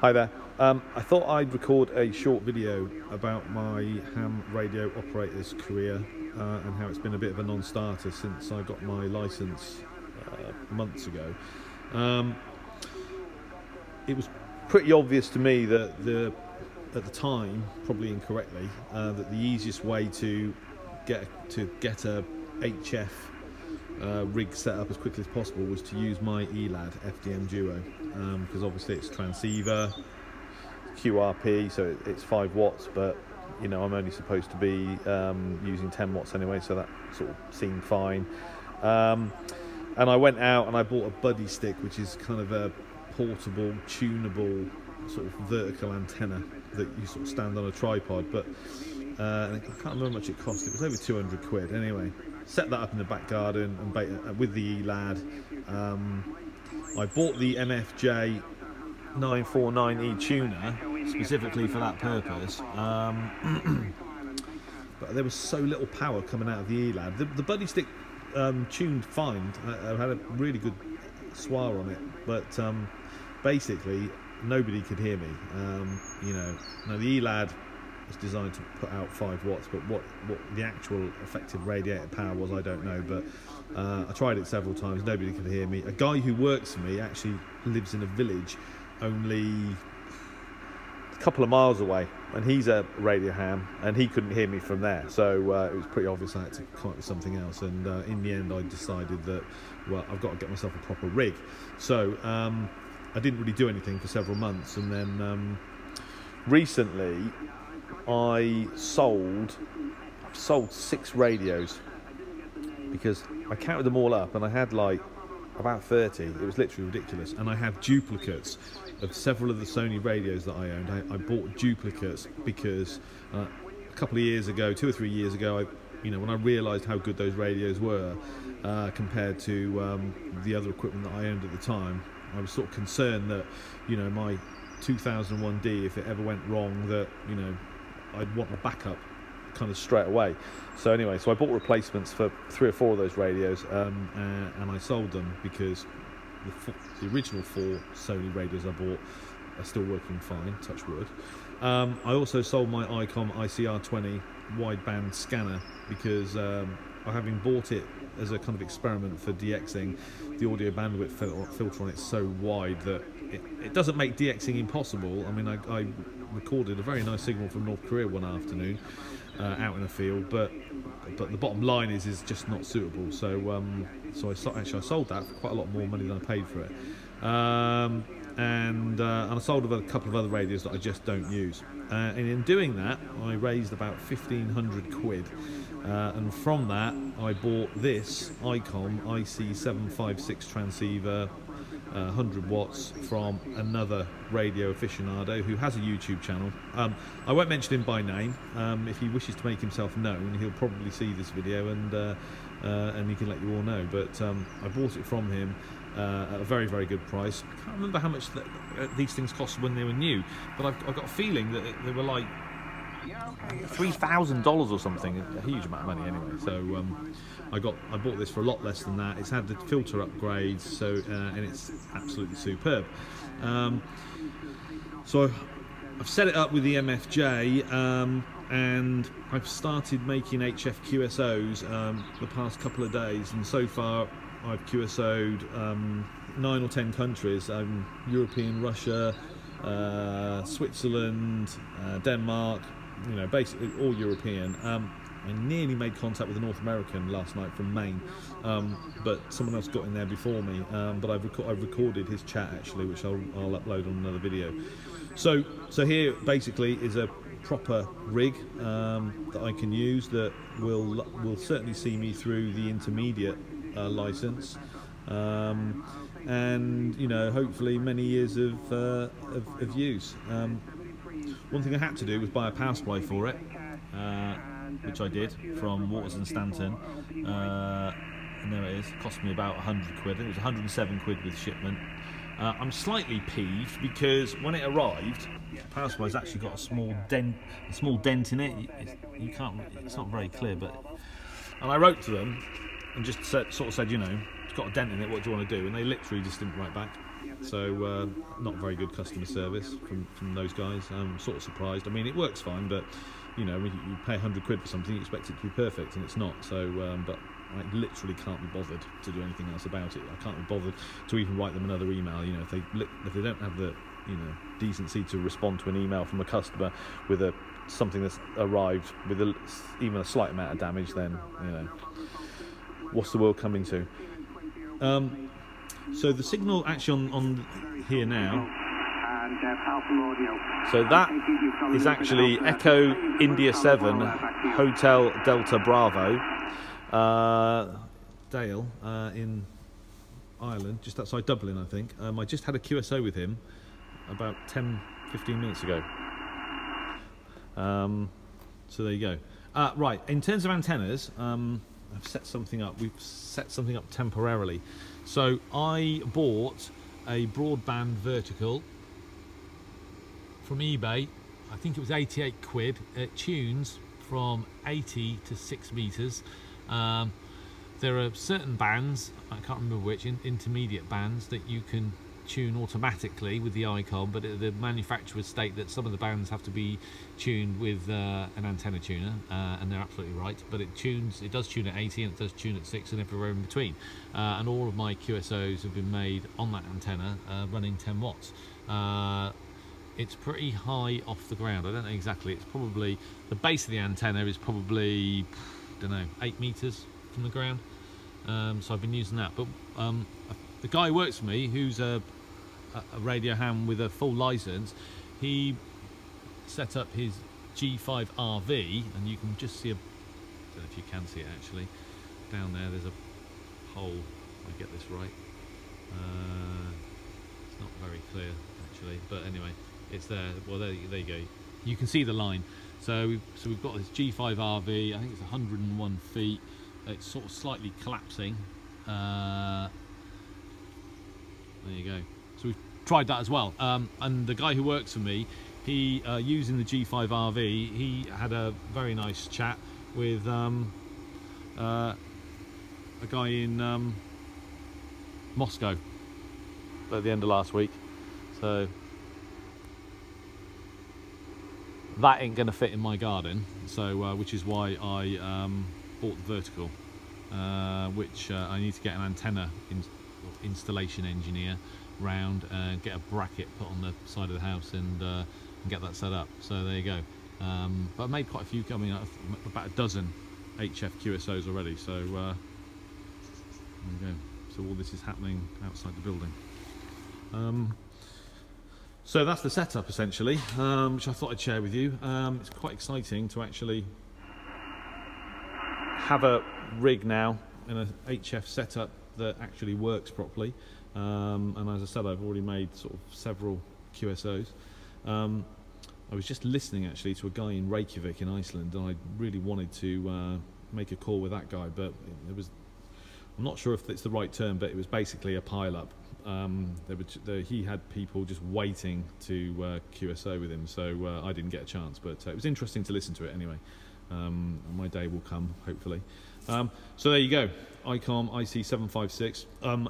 Hi there. I thought I'd record a short video about my ham radio operator's career and how it's been a bit of a non-starter since I got my license months ago. It was pretty obvious to me that at the time, probably incorrectly, that the easiest way to get a HF rig set up as quickly as possible was to use my ELAD FDM Duo, because obviously it's transceiver, QRP, so it's 5 watts, but you know, I'm only supposed to be using 10 watts anyway, so that sort of seemed fine. And I went out and I bought a buddy stick, which is kind of a portable, tunable sort of vertical antenna that you sort of stand on a tripod, but I can't remember how much it cost. It was over 200 quid anyway. Set that up in the back garden and bait it with the ELAD. I bought the MFJ-949E tuner specifically for that purpose, but there was so little power coming out of the ELAD. The buddy stick tuned fine. I had a really good SWR on it, but basically nobody could hear me. You know, now the ELAD was designed to put out 5 watts, but what the actual effective radiated power was, I don't know. But I tried it several times, nobody could hear me. A guy who works for me actually lives in a village only a couple of miles away, and he's a radio ham, and he couldn't hear me from there. So it was pretty obvious I had to come up with something else, and in the end I decided that, well, I've got to get myself a proper rig. So I didn't really do anything for several months, and then recently I sold 6 radios, because I counted them all up and I had like about 30. It was literally ridiculous, and I have duplicates of several of the Sony radios that I owned. I bought duplicates because a couple of years ago, 2 or 3 years ago, you know, when I realised how good those radios were compared to the other equipment that I owned at the time, I was sort of concerned that, you know, my 2001D, if it ever went wrong, that, you know, I'd want a backup kind of straight away. So anyway, so I bought replacements for 3 or 4 of those radios, and I sold them, because the original 4 Sony radios I bought are still working fine, touch wood. I also sold my Icom ICR20 wideband scanner, because having bought it as a kind of experiment for DXing, the audio bandwidth filter on it's so wide that it doesn't make DXing impossible. I mean, I recorded a very nice signal from North Korea one afternoon out in a field, but the bottom line is just not suitable. So I sold that for quite a lot more money than I paid for it, and I sold a couple of other radios that I just don't use. And in doing that, I raised about 1,500 quid. And from that, I bought this Icom IC-756 transceiver, 100 watts, from another radio aficionado who has a YouTube channel. I won't mention him by name. If he wishes to make himself known, he'll probably see this video, and he can let you all know. But I bought it from him at a very, very good price. I can't remember how much these things cost when they were new, but I've got a feeling that they were like $3,000 or something, a huge amount of money anyway. So I bought this for a lot less than that. It's had the filter upgrades, so and it's absolutely superb. So I've set it up with the MFJ, and I've started making HF QSOs the past couple of days, and so far I've QSO'd 9 or 10 countries: European, Russia, Switzerland, Denmark. You know, basically all European. I nearly made contact with a North American last night from Maine, but someone else got in there before me. But I've recorded his chat actually, which I'll upload on another video. So here basically is a proper rig that I can use, that will certainly see me through the intermediate license, and you know, hopefully many years of use. One thing I had to do was buy a power supply for it, which I did from Waters and Stanton, and there it is. It cost me about 100 quid. I think it was 107 quid with shipment. I'm slightly peeved because when it arrived, the power supply's actually got a small dent in it. You can't. It's not very clear, but. And I wrote to them and just sort of said, you know, it's got a dent in it. What do you want to do? And they literally just didn't write back. So not very good customer service from those guys. I'm sort of surprised. I mean, it works fine, but you know, when you pay 100 quid for something, you expect it to be perfect, and it's not. So but I literally can't be bothered to do anything else about it. I can't be bothered to even write them another email. You know, if they don't have the, you know, decency to respond to an email from a customer with a something that's arrived with a, even a slight amount of damage, then you know, what's the world coming to? So the signal actually on here now. So that is actually Echo India 7 Hotel Delta Bravo. Dale in Ireland, just outside Dublin, I think. I just had a QSO with him about 10-15 minutes ago. So there you go. Right, in terms of antennas, I've set something up. We've set something up temporarily. So I bought a broadband vertical from eBay. I think it was 88 quid. It tunes from 80 to 6 meters. There are certain bands, I can't remember which, intermediate bands that you can tune automatically with the Icom, but the manufacturers state that some of the bands have to be tuned with an antenna tuner, and they're absolutely right. But it does tune at 80 and it does tune at 6 and everywhere in between. And all of my QSOs have been made on that antenna, running 10 watts. It's pretty high off the ground. I don't know exactly. It's probably the base of the antenna is probably, I don't know, 8 meters from the ground. So I've been using that. But the guy who works for me, who's a radio ham with a full license, he set up his G5RV, and you can just see a, I don't know if you can see it actually, down there there's a hole, if I get this right, it's not very clear actually, but anyway, it's there. Well, there you go, you can see the line. So we've got this G5RV, I think it's 101 feet, it's sort of slightly collapsing, there you go. So we've tried that as well, and the guy who works for me, he using the G5RV, he had a very nice chat with a guy in Moscow at the end of last week. So that ain't gonna fit in my garden, so which is why I bought the vertical, which I need to get an antenna installation engineer round and get a bracket put on the side of the house and get that set up. So there you go. But I made quite a few, I mean about a dozen HF QSOs already, so there you go. So all this is happening outside the building. So that's the setup essentially, which I thought I'd share with you. It's quite exciting to actually have a rig now in an HF setup that actually works properly, and as I said, I've already made sort of several QSOs. I was just listening actually to a guy in Reykjavik in Iceland, and I really wanted to make a call with that guy, but it was, I'm not sure if it's the right term, but it was basically a pile-up. He had people just waiting to QSO with him, so I didn't get a chance, but it was interesting to listen to it anyway. My day will come, hopefully. So there you go, Icom IC-756.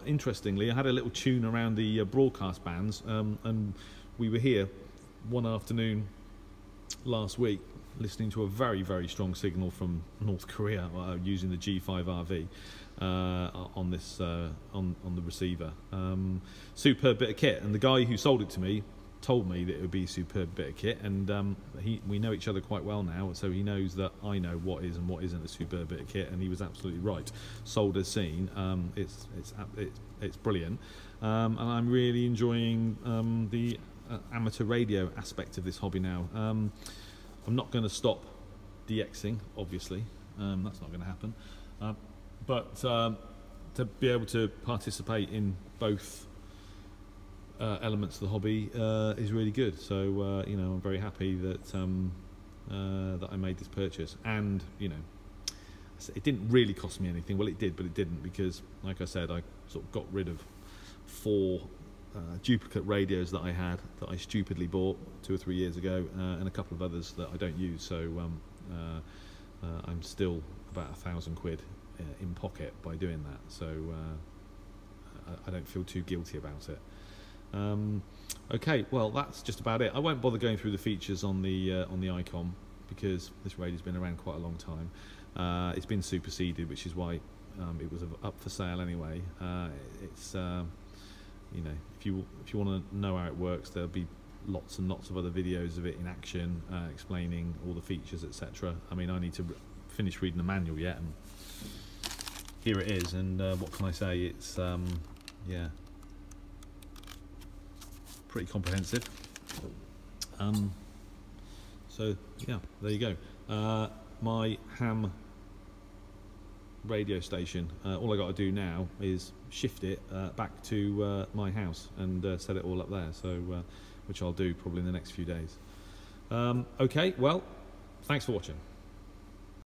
Interestingly, I had a little tune around the broadcast bands, and we were here one afternoon last week listening to a very, very strong signal from North Korea using the G5RV on this on the receiver. Superb bit of kit, and the guy who sold it to me told me that it would be a superb bit of kit, and we know each other quite well now, so he knows that I know what is and what isn't a superb bit of kit, and he was absolutely right. Sold as seen. It's brilliant, and I'm really enjoying the amateur radio aspect of this hobby now. I'm not going to stop DXing, obviously, that's not going to happen, but to be able to participate in both elements of the hobby is really good. So you know, I'm very happy that that I made this purchase, and you know, it didn't really cost me anything. Well, it did, but it didn't, because like I said, I sort of got rid of 4 duplicate radios that I had, that I stupidly bought 2 or 3 years ago, and a couple of others that I don't use. So I'm still about 1,000 quid in pocket by doing that, so I don't feel too guilty about it. Okay, well that's just about it. I won't bother going through the features on the Icom because this radio's been around quite a long time. It's been superseded, which is why it was up for sale anyway. It's you know, if you want to know how it works, there'll be lots and lots of other videos of it in action, explaining all the features, etc. I mean, I need to finish reading the manual yet, and here it is. And what can I say? It's yeah, pretty comprehensive. So yeah, there you go. My ham radio station. All I got to do now is shift it back to my house and set it all up there. So, which I'll do probably in the next few days. Okay, well, thanks for watching.